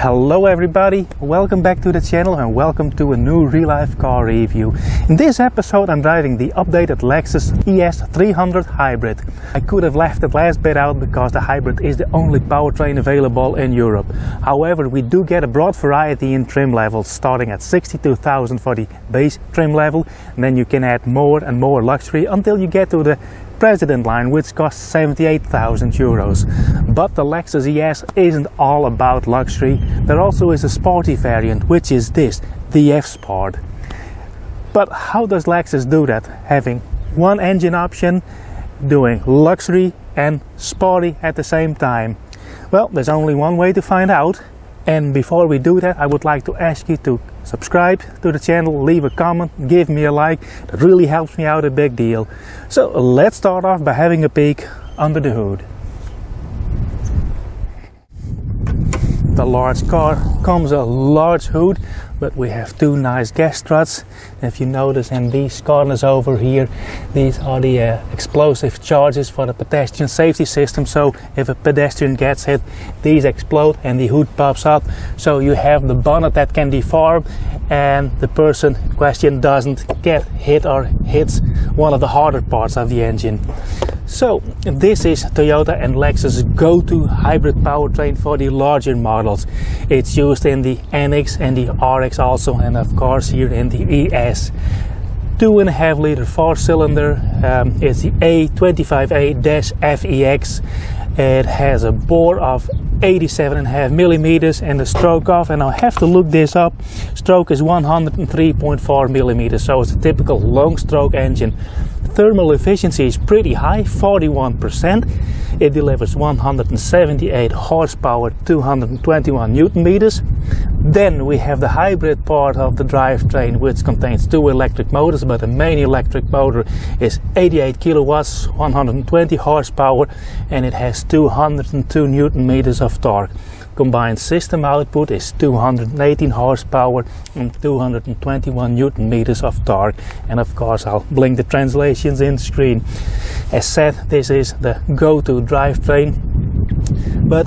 Hello everybody, welcome back to the channel and welcome to a new real life car review. In this episode I'm driving the updated Lexus ES300 Hybrid. I could have left the last bit out because the Hybrid is the only powertrain available in Europe. However, we do get a broad variety in trim levels, starting at 62,000 for the base trim level, and then you can add more and more luxury until you get to the President line, which costs 78,000 euros. But the Lexus ES isn't all about luxury. There also is a sporty variant, which is this, the F-Sport. But how does Lexus do that? Having one engine option, doing luxury and sporty at the same time. Well, there's only one way to find out. And before we do that, I would like to ask you to subscribe to the channel, leave a comment, give me a like. That really helps me out a big deal. So let's start off by having a peek under the hood. The large car comes a large hood, but we have two nice gas struts. If you notice in these corners over here, these are the explosive charges for the pedestrian safety system. So if a pedestrian gets hit, these explode and the hood pops up. So you have the bonnet that can deform and the person in question doesn't get hit or hits one of the harder parts of the engine. So this is Toyota and Lexus' go-to hybrid powertrain for the larger models. It's used in the NX and the RX also, and of course here in the ES. 2.5-liter four-cylinder. It's the A25A-FEX. It has a bore of 87.5 millimeters and a stroke off, and I have to look this up. Stroke is 103.4 millimeters, so it's a typical long stroke engine. Thermal efficiency is pretty high, 41%. It delivers 178 horsepower, 221 newton meters. Then we have the hybrid part of the drivetrain, which contains two electric motors, but the main electric motor is 88 kilowatts, 120 horsepower, and it has 202 newton meters of torque. Combined system output is 218 horsepower and 221 newton meters of torque. And of course, I'll blink the translations in screen. As said, this is the go-to drivetrain, but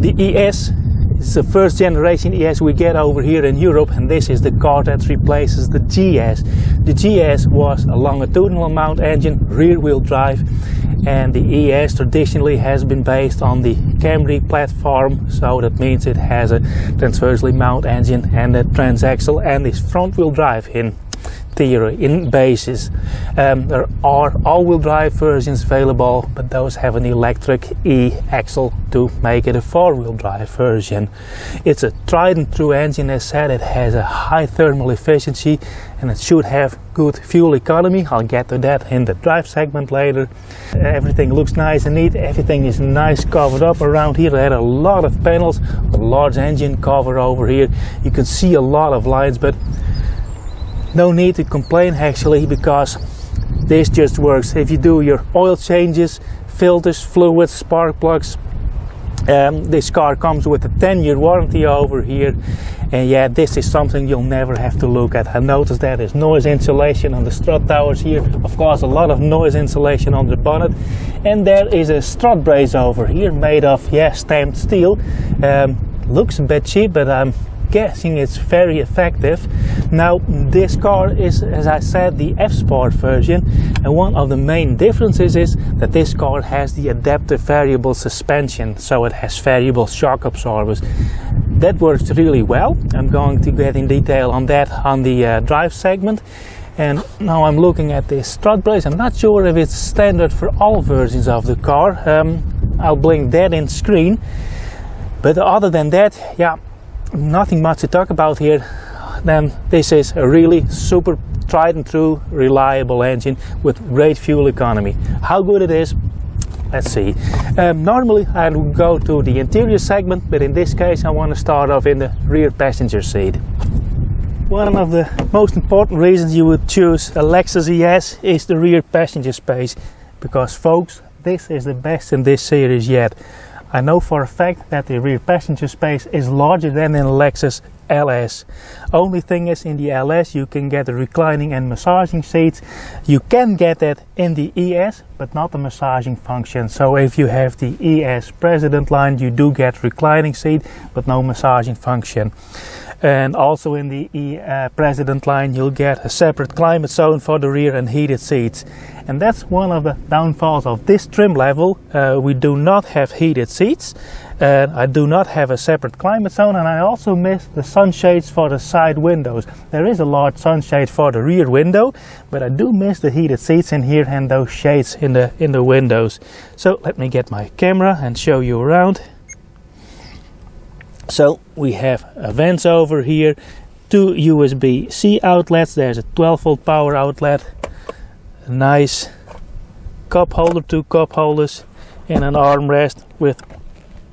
the ES is the first generation ES we get over here in Europe, and this is the car that replaces the GS. The GS was a longitudinal mount engine, rear-wheel drive, and the ES traditionally has been based on the Camry platform, so that means it has a transversely mount engine and a transaxle and is front-wheel drive in theory, in basis. There are all-wheel drive versions available, but those have an electric e-axle to make it a four-wheel drive version. It's a tried and true engine. As said, it has a high thermal efficiency and it should have good fuel economy. I'll get to that in the drive segment later. Everything looks nice and neat. Everything is nice covered up around here. They had a lot of panels, a large engine cover over here. You can see a lot of lights, but no need to complain actually, because this just works. If you do your oil changes, filters, fluids, spark plugs, this car comes with a 10-year warranty over here. And yeah, this is something you'll never have to look at. I noticed that there's noise insulation on the strut towers here. Of course, a lot of noise insulation on the bonnet. And there is a strut brace over here made of, yeah, stamped steel. Looks a bit cheap, but I'm guessing it's very effective. Now, this car is, as I said, the F-Sport version, and one of the main differences is that this car has the adaptive variable suspension, so it has variable shock absorbers. That works really well. I'm going to get in detail on that on the drive segment. And now I'm looking at this strut brace. I'm not sure if it's standard for all versions of the car. I'll blink that in screen. But other than that, yeah, nothing much to talk about here. Then this is a really super tried and true reliable engine with great fuel economy. How good it is, let's see. Normally I would go to the interior segment, but in this case I want to start off in the rear passenger seat. One of the most important reasons you would choose a Lexus ES is the rear passenger space, because folks, this is the best in this series yet. I know for a fact that the rear passenger space is larger than in Lexus LS. Only thing is, in the LS you can get the reclining and massaging seats. You can get that in the ES, but not the massaging function. So if you have the ES President line, you do get reclining seat but no massaging function. And also in the President line, you'll get a separate climate zone for the rear and heated seats. And that's one of the downfalls of this trim level. We do not have heated seats, and I do not have a separate climate zone, and I also miss the sunshades for the side windows. There is a large sunshade for the rear window, but I do miss the heated seats in here and those shades in the windows. So let me get my camera and show you around. So we have vents over here, two USB-C outlets, there's a 12-volt power outlet, a nice cup holder, two cup holders, and an armrest with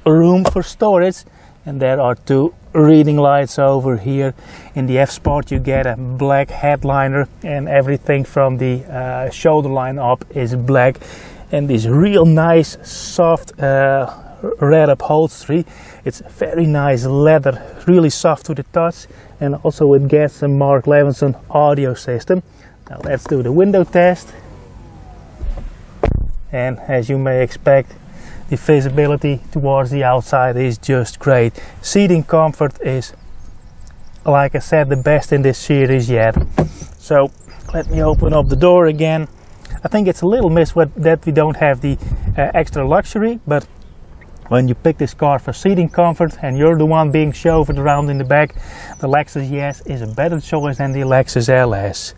room for storage. And there are two reading lights over here. In the F-Sport you get a black headliner, and everything from the shoulder line up is black. And this real nice soft red upholstery. It's very nice leather, really soft to the touch, and also it gets a Mark Levinson audio system. Now let's do the window test. And as you may expect, the visibility towards the outside is just great. Seating comfort is, like I said, the best in this series yet. So let me open up the door again. I think it's a little miss that we don't have the extra luxury, but when you pick this car for seating comfort and you're the one being chauffeured around in the back, the Lexus ES is a better choice than the Lexus LS.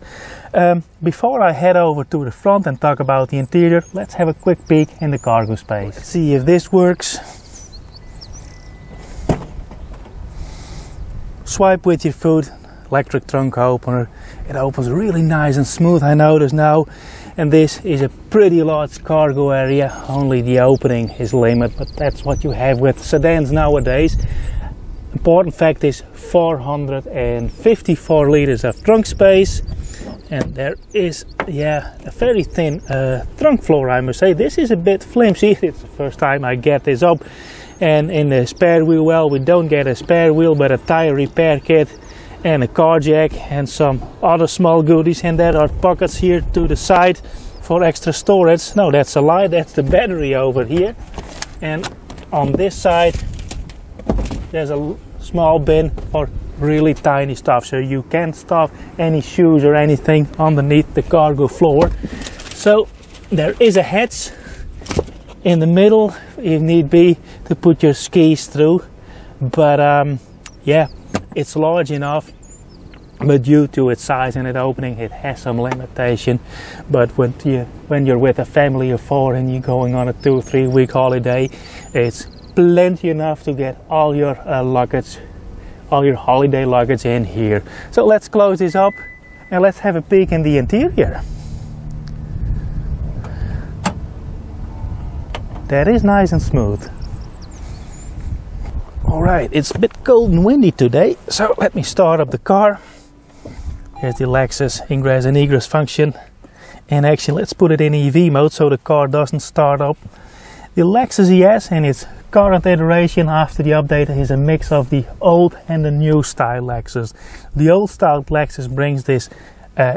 Before I head over to the front and talk about the interior, let's have a quick peek in the cargo space. Let's see if this works. Swipe with your foot, electric trunk opener. It opens really nice and smooth, I notice now. And this is a pretty large cargo area, only the opening is limited, but that's what you have with sedans nowadays. Important fact is 454 liters of trunk space, and there is, a very thin trunk floor, I must say. This is a bit flimsy, it's the first time I get this up. And in the spare wheel, well, we don't get a spare wheel, but a tire repair kit and a car jack and some other small goodies. And there are pockets here to the side for extra storage. No, that's a lie, that's the battery over here. And on this side there's a small bin for really tiny stuff, so you can't stuff any shoes or anything underneath the cargo floor. So there is a hatch in the middle if need be to put your skis through, but it's large enough, but due to its size and its opening, it has some limitation. But when you're with a family of four and you're going on a 2-3 week holiday, it's plenty enough to get all your luggage, all your holiday luggage in here. So let's close this up and let's have a peek in the interior. That is nice and smooth. Alright, it's a bit cold and windy today, so let me start up the car. Here's the Lexus ingress and egress function in action. Let's put it in EV mode so the car doesn't start up. The Lexus ES in its current iteration after the update is a mix of the old and the new style Lexus. The old style Lexus brings this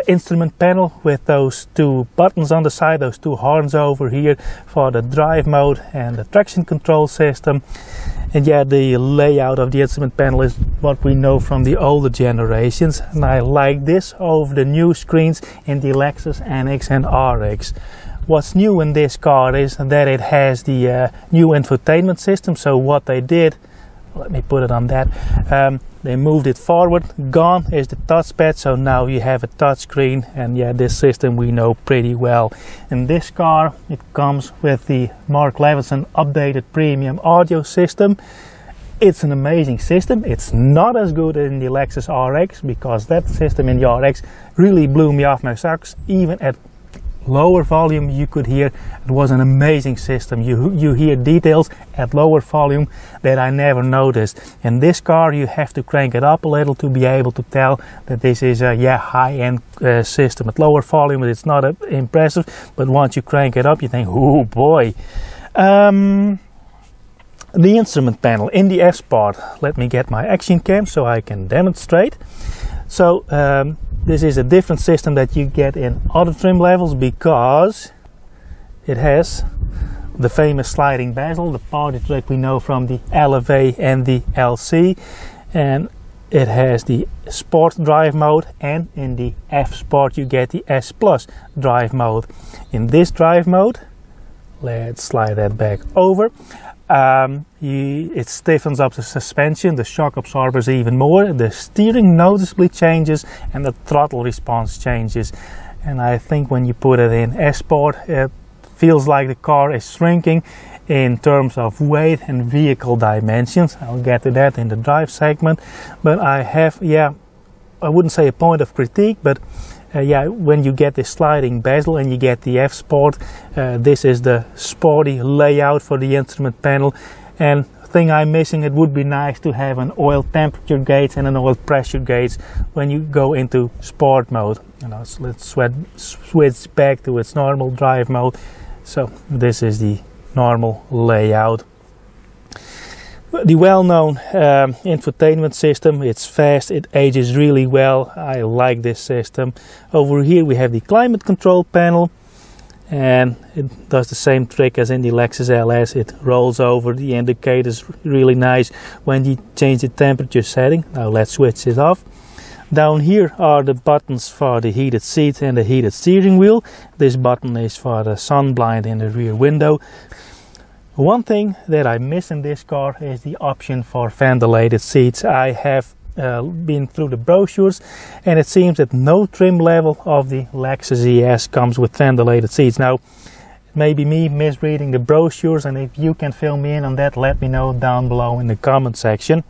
instrument panel with those two buttons on the side, those two horns over here for the drive mode and the traction control system. And the layout of the instrument panel is what we know from the older generations, and I like this over the new screens in the Lexus NX and RX. What's new in this car is that it has the new infotainment system. So what they did, let me put it on that, they moved it forward. Gone is the touchpad, so now you have a touchscreen, and this system we know pretty well. In this car it comes with the Mark Levinson updated premium audio system. It's an amazing system. It's not as good as in the Lexus RX, because that system in the RX really blew me off my socks. Even at lower volume you could hear it was an amazing system. You hear details at lower volume that I never noticed. In this car you have to crank it up a little to be able to tell that this is a high-end system. At lower volume it's not impressive, but once you crank it up you think, oh boy. the instrument panel in the F-Sport. Let me get my action cam so I can demonstrate. So this is a different system that you get in other trim levels, because it has the famous sliding bezel, the party trick we know from the LFA and the LC, and it has the Sport drive mode, and in the F-Sport you get the S Plus drive mode. In this drive mode, let's slide that back over, it stiffens up the suspension, the shock absorbers even more, the steering noticeably changes, and the throttle response changes. And I think when you put it in S-Sport, it feels like the car is shrinking in terms of weight and vehicle dimensions. I'll get to that in the drive segment, but I have, I wouldn't say a point of critique, but when you get this sliding bezel and you get the F-Sport, this is the sporty layout for the instrument panel. And thing I'm missing, it would be nice to have an oil temperature gauge and an oil pressure gauge when you go into sport mode. You know, so let's switch back to its normal drive mode. So this is the normal layout. The well-known infotainment system, it's fast, it ages really well. I like this system. Over here we have the climate control panel, and it does the same trick as in the Lexus LS. It rolls over, the indicator's really nice when you change the temperature setting. Now let's switch it off. Down here are the buttons for the heated seat and the heated steering wheel. This button is for the sunblind in the rear window. One thing that I miss in this car is the option for ventilated seats. I have been through the brochures, and it seems that no trim level of the Lexus ES comes with ventilated seats. Now, it may be me misreading the brochures, and if you can fill me in on that, let me know down below in the comment section.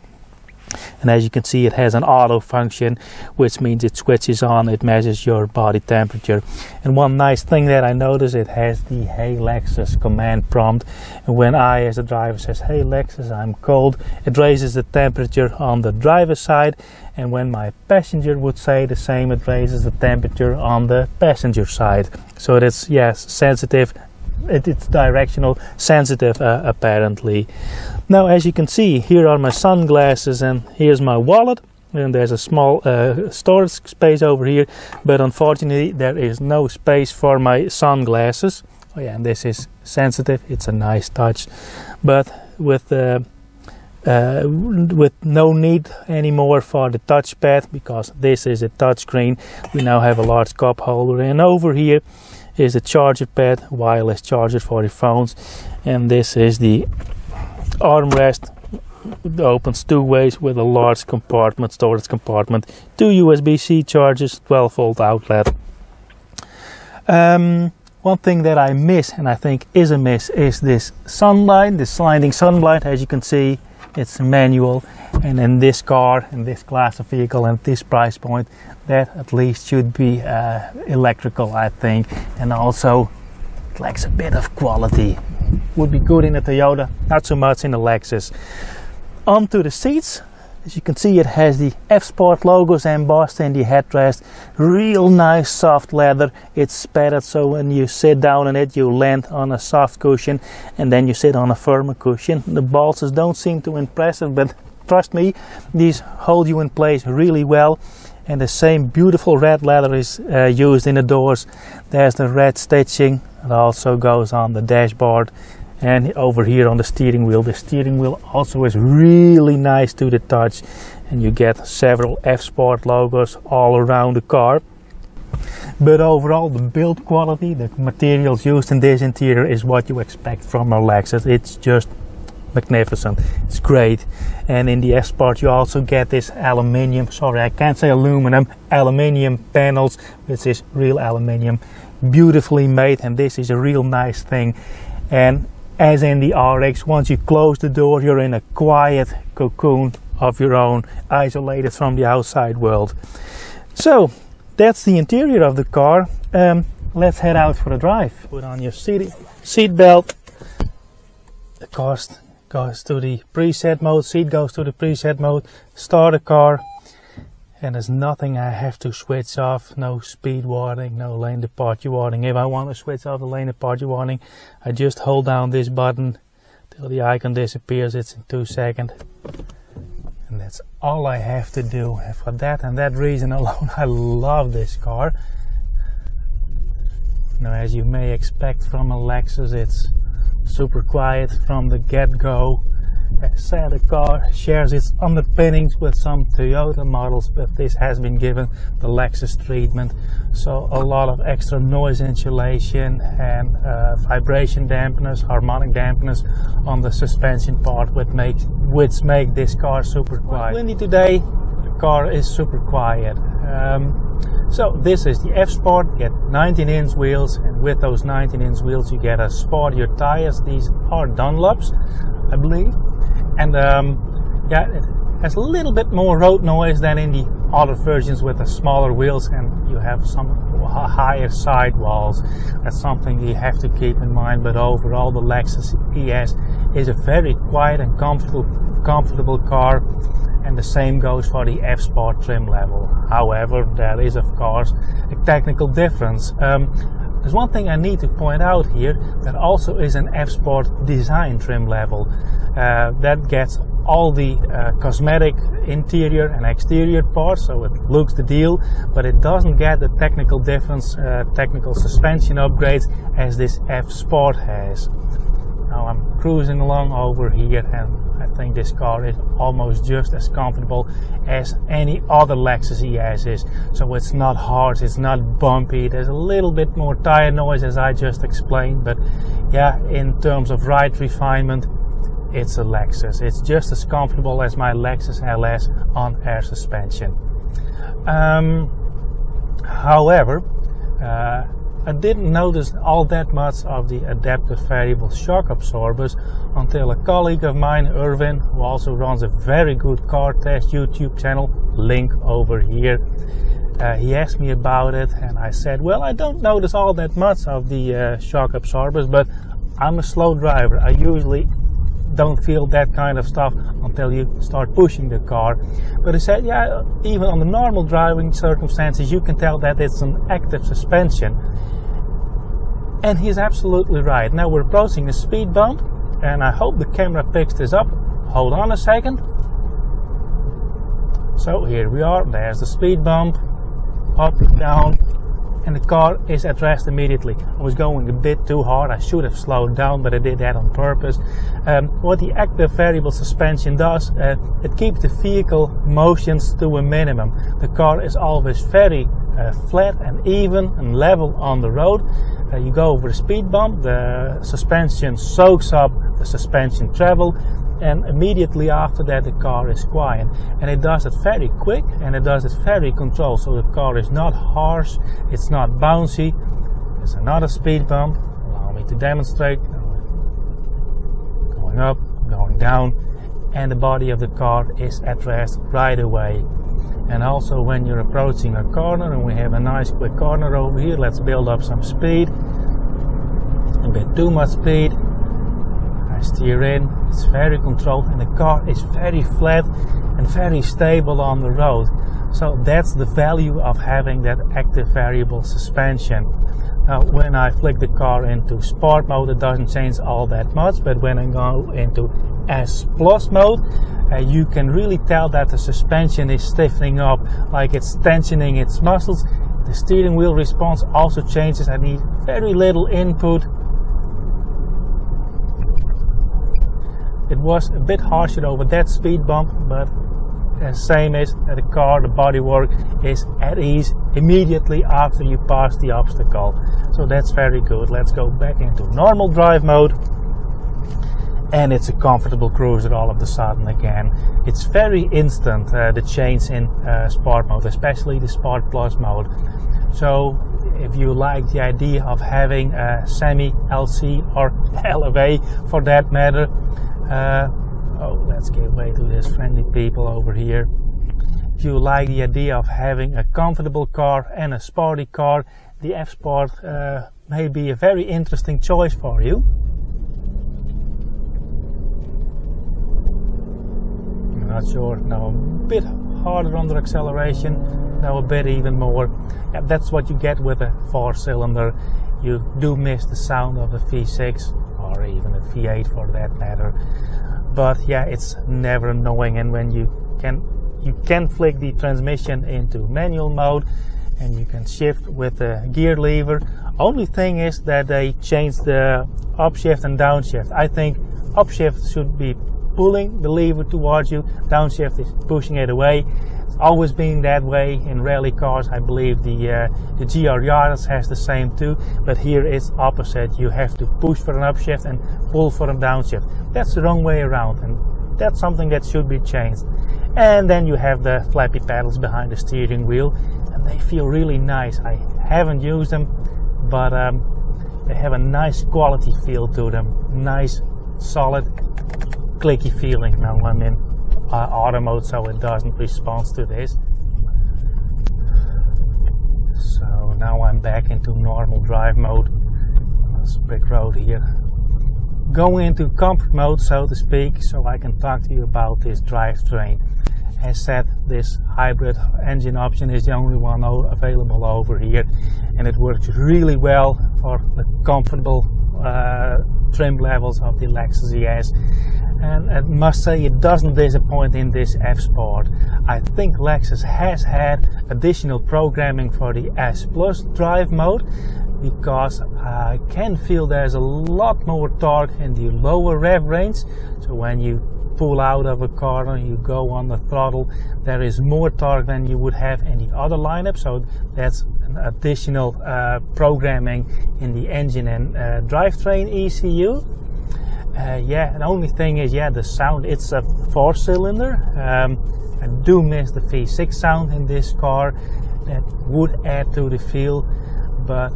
And as you can see, it has an auto function, which means it switches on, it measures your body temperature. And one nice thing that I noticed, it has the "Hey Lexus" command prompt, and when I as a driver says "Hey Lexus, I'm cold," it raises the temperature on the driver's side, and when my passenger would say the same, it raises the temperature on the passenger side. So it's, yes, sensitive. It's directional sensitive, apparently. Now, as you can see, here are my sunglasses and here's my wallet, and there's a small storage space over here, but unfortunately there is no space for my sunglasses. Oh yeah, and this is sensitive, it's a nice touch, but with no need anymore for the touchpad, because this is a touchscreen. We now have a large cup holder, and over here is the charger pad, wireless charger for the phones, and this is the armrest. It opens two ways with a large compartment, storage compartment, two USB-C chargers, 12-volt outlet. One thing that I miss, and I think is a miss, is this sunlight, this sliding sunlight. As you can see, it's manual, and in this car, in this class of vehicle, and this price point, that at least should be electrical, I think, and also it lacks a bit of quality. Would be good in a Toyota, not so much in the Lexus. Onto the seats. As you can see, it has the F-Sport logos embossed in the headrest. Real nice soft leather. It's padded, so when you sit down on it, you land on a soft cushion, and then you sit on a firmer cushion. The balsas don't seem too impressive, but trust me, these hold you in place really well. And the same beautiful red leather is used in the doors. There's the red stitching. It also goes on the dashboard. And over here on the steering wheel also is really nice to the touch, and you get several F-Sport logos all around the car. But overall, the build quality, the materials used in this interior is what you expect from a Lexus. It's just magnificent, it's great. And in the F-Sport you also get this aluminium, sorry I can't say aluminum, aluminium panels, which is real aluminium, beautifully made, and this is a real nice thing. And as in the RX, once you close the door, you're in a quiet cocoon of your own, isolated from the outside world. So that's the interior of the car. Let's head out for a drive. Put on your seat belt. The car goes to the preset mode, seat goes to the preset mode, start the car, and there's nothing I have to switch off. No speed warning, no lane departure warning. If I want to switch off the lane departure warning, I just hold down this button to till the icon disappears. It's in 2 seconds, and that's all I have to do. And for that and that reason alone, I love this car. Now, as you may expect from a Lexus, it's super quiet from the get-go. As said, the car shares its underpinnings with some Toyota models, but this has been given the Lexus treatment, so a lot of extra noise insulation and vibration dampeners, harmonic dampeners on the suspension part, which make this car super quiet. Windy today, the car is super quiet. So this is the F-Sport. You get 19-inch wheels, and with those 19-inch wheels you get a sportier tires. These are Dunlops, I believe. And yeah, it has a little bit more road noise than in the other versions with the smaller wheels, and you have some higher sidewalls. That's something you have to keep in mind, but overall the Lexus ES is a very quiet and comfortable car, and the same goes for the F-Sport trim level. However, there is of course a technical difference. There's one thing I need to point out here. There also is an F-Sport design trim level that gets all the cosmetic interior and exterior parts, so it looks the deal, but it doesn't get the technical difference, technical suspension upgrades as this F-Sport has. Now I'm cruising along over here, and I think this car is almost just as comfortable as any other Lexus ES is. So it's not hard, it's not bumpy, there's a little bit more tire noise as I just explained, but yeah, in terms of ride refinement, it's a Lexus. It's just as comfortable as my Lexus LS on air suspension. However, I didn't notice all that much of the adaptive variable shock absorbers until a colleague of mine, Irvin, who also runs a very good car test YouTube channel, link over here, he asked me about it, and I said, well, I don't notice all that much of the shock absorbers, but I'm a slow driver. I usually don't feel that kind of stuff until you start pushing the car. But I said, yeah, even on the normal driving circumstances you can tell that it's an active suspension, and he's absolutely right. Now we're approaching a speed bump, and I hope the camera picks this up. Hold on a second. So here we are, there's the speed bump, up, down, and the car is at rest immediately. I was going a bit too hard, I should have slowed down, but I did that on purpose. What the active variable suspension does, it keeps the vehicle motions to a minimum. The car is always very flat and even and level on the road. You go over a speed bump, the suspension soaks up the suspension travel, and immediately after that the car is quiet, and it does it very quick and it does it very controlled. So the car is not harsh, it's not bouncy. There's another speed bump, allow me to demonstrate, going up, going down, and the body of the car is at rest right away. And also when you're approaching a corner, and we have a nice quick corner over here, let's build up some speed, a bit too much speed, steer in, it's very controlled, and the car is very flat and very stable on the road. So that's the value of having that active variable suspension. Now when I flick the car into sport mode, it doesn't change all that much, but when I go into S plus mode, you can really tell that the suspension is stiffening up, like it's tensioning its muscles. The steering wheel response also changes. I need very little input. It was a bit harsher over that speed bump, but same is the car, the bodywork is at ease immediately after you pass the obstacle. So that's very good. Let's go back into normal drive mode, and it's a comfortable cruiser all of a sudden again. It's very instant, the change in sport mode, especially the sport plus mode. So if you like the idea of having a semi LC or LFA for that matter, oh, let's give way to these friendly people over here. If you like the idea of having a comfortable car and a sporty car, the F-Sport may be a very interesting choice for you. I'm not sure, now a bit harder on the acceleration, now a bit even more. Yeah, that's what you get with a 4-cylinder. You do miss the sound of the V6. or even a V8 for that matter. But yeah, it's never knowing, and when you can flick the transmission into manual mode and you can shift with the gear lever. Only thing is that they changed the upshift and downshift. I think upshift should be pulling the lever towards you, downshift is pushing it away. It's always been that way in rally cars. I believe the GR Yaris has the same too, but here it's opposite. You have to push for an upshift and pull for a downshift. That's the wrong way around, and that's something that should be changed. And then you have the flappy paddles behind the steering wheel, and they feel really nice. I haven't used them, but they have a nice quality feel to them. Nice, solid, clicky feeling. Now I'm in auto mode, so it doesn't respond to this. So now I'm back into normal drive mode. It's a brick road here. Going into comfort mode, so to speak, so I can talk to you about this drivetrain. As said, this hybrid engine option is the only one available over here, and it works really well for the comfortable trim levels of the Lexus ES. And I must say, it doesn't disappoint in this F-Sport. I think Lexus has had additional programming for the S Plus drive mode, because I can feel there's a lot more torque in the lower rev range. So when you pull out of a corner, you go on the throttle, there is more torque than you would have in the other lineup. So that's an additional programming in the engine and drivetrain ECU. Yeah, the only thing is, yeah, the sound, it's a 4-cylinder. I do miss the V6 sound in this car. That would add to the feel, but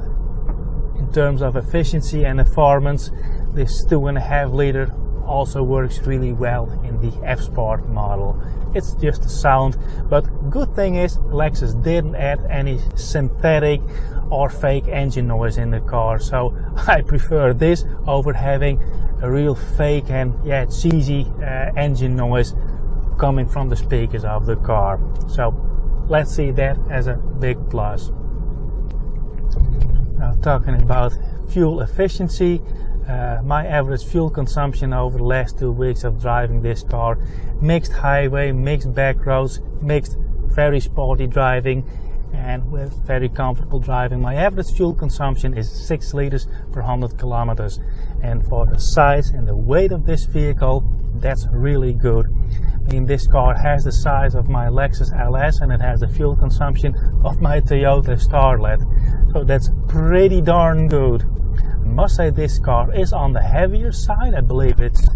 in terms of efficiency and performance, this 2.5-liter also works really well in the F-Sport model. It's just the sound, but good thing is Lexus didn't add any synthetic or fake engine noise in the car, so I prefer this over having a real fake and yeah, cheesy engine noise coming from the speakers of the car. So let's see that as a big plus. Now, talking about fuel efficiency, my average fuel consumption over the last 2 weeks of driving this car, mixed highway, mixed back roads, mixed very sporty driving, and with very comfortable driving, my average fuel consumption is 6 liters per 100 kilometers. And for the size and the weight of this vehicle, that's really good. I mean, this car has the size of my Lexus LS, and it has the fuel consumption of my Toyota Starlet. So that's pretty darn good. I must say, this car is on the heavier side. I believe it's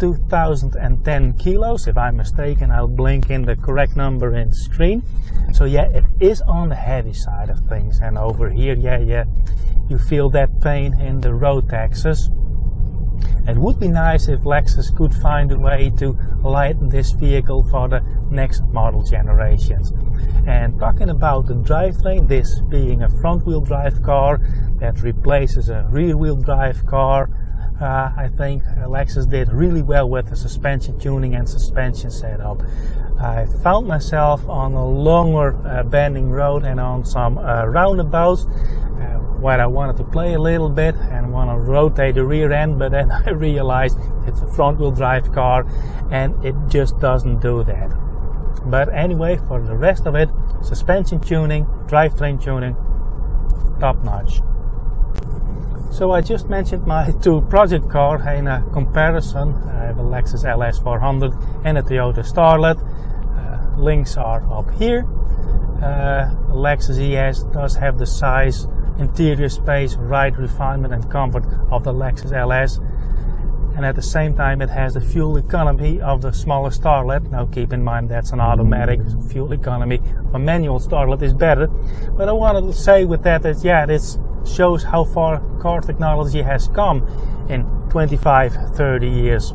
2010 kilos. If I'm mistaken, I'll blink in the correct number in the screen. So yeah, it is on the heavy side of things. And over here, yeah, you feel that pain in the road taxes. It would be nice if Lexus could find a way to lighten this vehicle for the next model generations. And talking about the drivetrain, this being a front-wheel drive car that replaces a rear-wheel drive car, I think Lexus did really well with the suspension tuning and suspension setup. I found myself on a longer bending road and on some roundabouts, where I wanted to play a little bit and want to rotate the rear end, but then I realized it's a front-wheel drive car and it just doesn't do that. But anyway, for the rest of it, suspension tuning, drivetrain tuning, top-notch. So I just mentioned my two project cars in a comparison. I have a Lexus LS 400 and a Toyota Starlet. Links are up here. Lexus ES does have the size, interior space, ride refinement and comfort of the Lexus LS, and at the same time it has the fuel economy of the smaller Starlet. Now keep in mind that's an automatic, fuel economy of a manual Starlet is better. But I wanted to say with that is, yeah, this shows how far car technology has come in 25-30 years.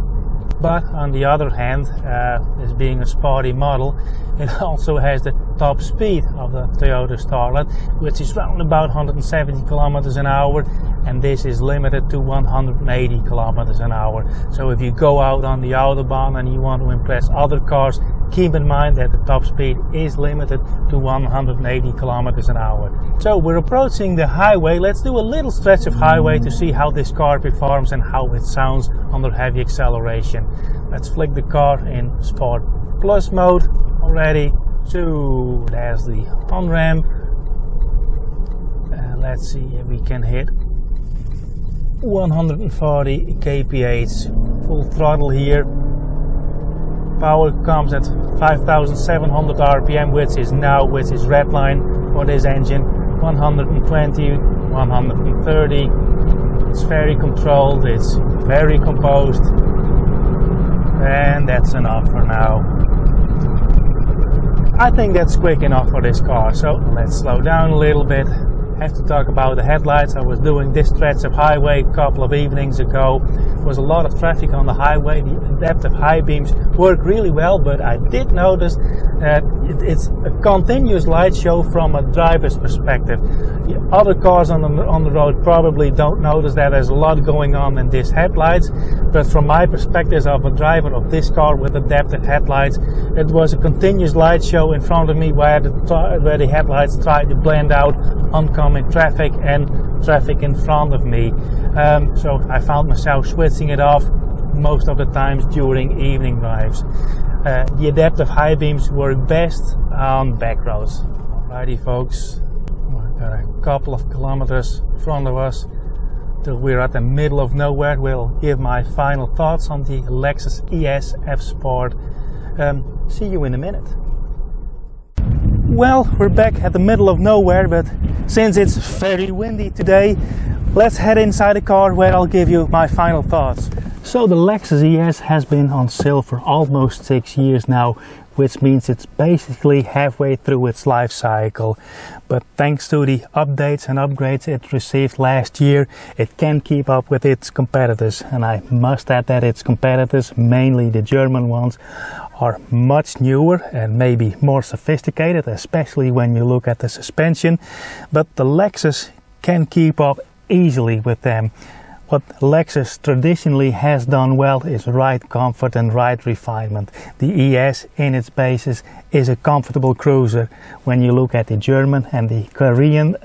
But on the other hand, as being a sporty model, it also has the top speed of the Toyota Starlet, which is around about 170 kilometers an hour, and this is limited to 180 kilometers an hour. So if you go out on the Autobahn and you want to impress other cars, keep in mind that the top speed is limited to 180 kilometers an hour. So we're approaching the highway. Let's do a little stretch of highway to see how this car performs and how it sounds under heavy acceleration. Let's flick the car in Sport Plus mode already. So there's the on-ramp. Let's see if we can hit 140 kph. Full throttle here. Power comes at 5,700 RPM, which is red line for this engine. 120, 130. It's very controlled, it's very composed. And that's enough for now. I think that's quick enough for this car, so let's slow down a little bit. Have to talk about the headlights. I was doing this stretch of highway a couple of evenings ago. There was a lot of traffic on the highway. The adaptive high beams work really well, but I did notice that it's a continuous light show from a driver's perspective. Other cars on the road probably don't notice that there's a lot going on in these headlights, but from my perspective of a driver of this car with adaptive headlights, it was a continuous light show in front of me where the headlights tried to blend out oncoming traffic and traffic in front of me. So I found myself switching it off most of the times during evening drives. The adaptive high beams work best on back roads. Alrighty folks, we've got a couple of kilometers in front of us till we're at the middle of nowhere. We'll give my final thoughts on the Lexus ES F-Sport. See you in a minute. Well, we're back at the middle of nowhere, but since it's very windy today, let's head inside the car where I'll give you my final thoughts. So the Lexus ES has been on sale for almost 6 years now, which means it's basically halfway through its life cycle. But thanks to the updates and upgrades it received last year, it can keep up with its competitors. And I must add that its competitors, mainly the German ones, are much newer and maybe more sophisticated, especially when you look at the suspension. But the Lexus can keep up easily with them. What Lexus traditionally has done well is ride comfort and ride refinement. The ES in its basis is a comfortable cruiser. When you look at the German and the Korean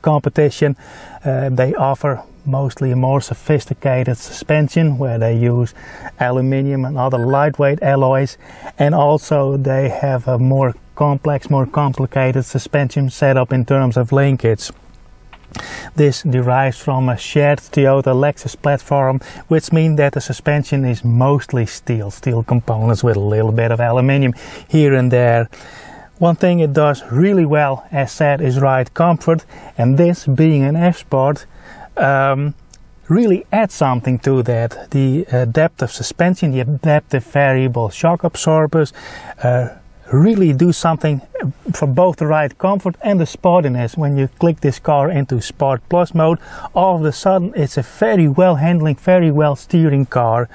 competition, they offer mostly a more sophisticated suspension where they use aluminium and other lightweight alloys, and also they have a more complex, more complicated suspension setup in terms of linkage. This derives from a shared Toyota Lexus platform, which means that the suspension is mostly steel components with a little bit of aluminium here and there. One thing it does really well, as said, is ride comfort, and this being an F-Sport really adds something to that. The adaptive suspension, the adaptive variable shock absorbers really do something for both the ride comfort and the sportiness. When you click this car into Sport Plus mode, all of a sudden it's a very well handling, very well steering car.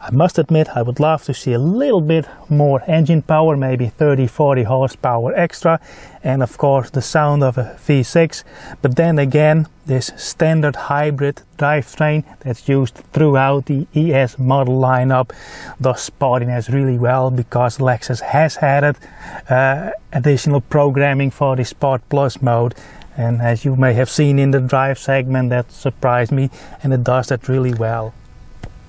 I must admit, I would love to see a little bit more engine power, maybe 30-40 horsepower extra, and of course the sound of a V6. But then again, this standard hybrid drivetrain that's used throughout the ES model lineup does sportiness really well, because Lexus has added additional programming for the Sport Plus mode. And as you may have seen in the drive segment, that surprised me, and it does that really well.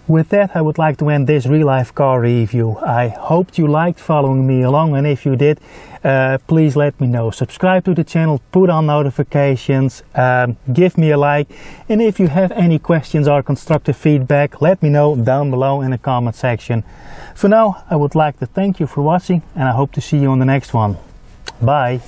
With that, I would like to end this real-life car review. I hoped you liked following me along, and if you did, please let me know. Subscribe to the channel, put on notifications, give me a like, and if you have any questions or constructive feedback, let me know down below in the comment section. For now, I would like to thank you for watching, and I hope to see you on the next one. Bye!